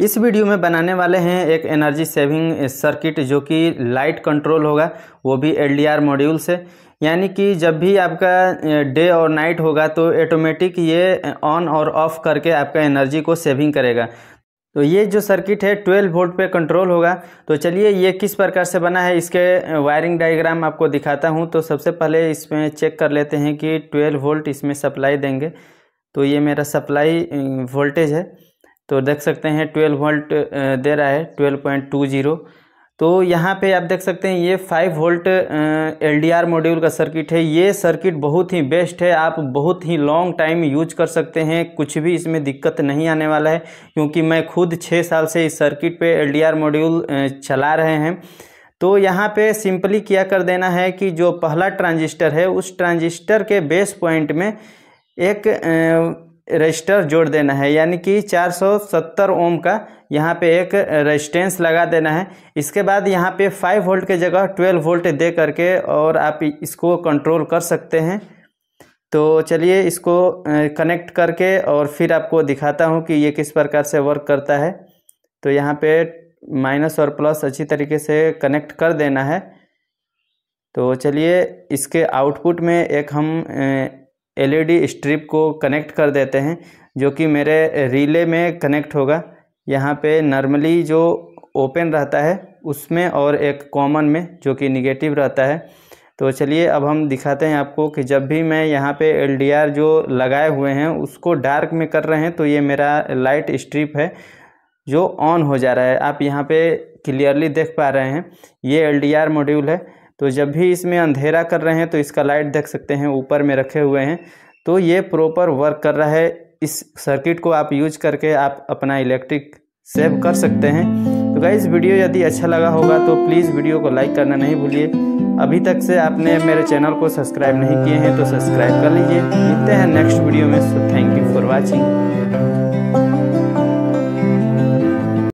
इस वीडियो में बनाने वाले हैं एक एनर्जी सेविंग सर्किट जो कि लाइट कंट्रोल होगा, वो भी LDR मॉड्यूल से। यानी कि जब भी आपका डे और नाइट होगा तो ऑटोमेटिक ये ऑन और ऑफ करके आपका एनर्जी को सेविंग करेगा। तो ये जो सर्किट है 12 वोल्ट पे कंट्रोल होगा। तो चलिए ये किस प्रकार से बना है इसके वायरिंग डायग्राम आपको दिखाता हूँ। तो सबसे पहले इसमें चेक कर लेते हैं कि 12 वोल्ट इसमें सप्लाई देंगे। तो ये मेरा सप्लाई वोल्टेज है, तो देख सकते हैं 12 वोल्ट दे रहा है 12.20। तो यहाँ पे आप देख सकते हैं ये 5 वोल्ट LDR मॉड्यूल का सर्किट है। ये सर्किट बहुत ही बेस्ट है, आप बहुत ही लॉन्ग टाइम यूज कर सकते हैं, कुछ भी इसमें दिक्कत नहीं आने वाला है। क्योंकि मैं खुद 6 साल से इस सर्किट पे LDR मॉड्यूल चला रहे हैं। तो यहाँ पे सिंपली क्या कर देना है कि जो पहला ट्रांजिस्टर है उस ट्रांजिस्टर के बेस पॉइंट में एक रजिस्टर जोड़ देना है, यानी कि 470 ओम का यहाँ पे एक रेजिस्टेंस लगा देना है। इसके बाद यहाँ पे 5 वोल्ट के जगह 12 वोल्ट दे करके और आप इसको कंट्रोल कर सकते हैं। तो चलिए इसको कनेक्ट करके और फिर आपको दिखाता हूँ कि ये किस प्रकार से वर्क करता है। तो यहाँ पे माइनस और प्लस अच्छी तरीके से कनेक्ट कर देना है। तो चलिए इसके आउटपुट में एक हम LED स्ट्रिप को कनेक्ट कर देते हैं जो कि मेरे रिले में कनेक्ट होगा। यहाँ पे नॉर्मली जो ओपन रहता है उसमें और एक कॉमन में जो कि निगेटिव रहता है। तो चलिए अब हम दिखाते हैं आपको कि जब भी मैं यहाँ पे LDR जो लगाए हुए हैं उसको डार्क में कर रहे हैं तो ये मेरा लाइट स्ट्रिप है जो ऑन हो जा रहा है। आप यहाँ पे क्लियरली देख पा रहे हैं ये LDR मॉड्यूल है। तो जब भी इसमें अंधेरा कर रहे हैं तो इसका लाइट देख सकते हैं ऊपर में रखे हुए हैं। तो ये प्रॉपर वर्क कर रहा है। इस सर्किट को आप यूज करके आप अपना इलेक्ट्रिक सेव कर सकते हैं। तो गाइस वीडियो यदि अच्छा लगा होगा तो प्लीज़ वीडियो को लाइक करना नहीं भूलिए। अभी तक से आपने मेरे चैनल को सब्सक्राइब नहीं किए हैं तो सब्सक्राइब कर लीजिए। मिलते हैं नेक्स्ट वीडियो में। So thank you for watching.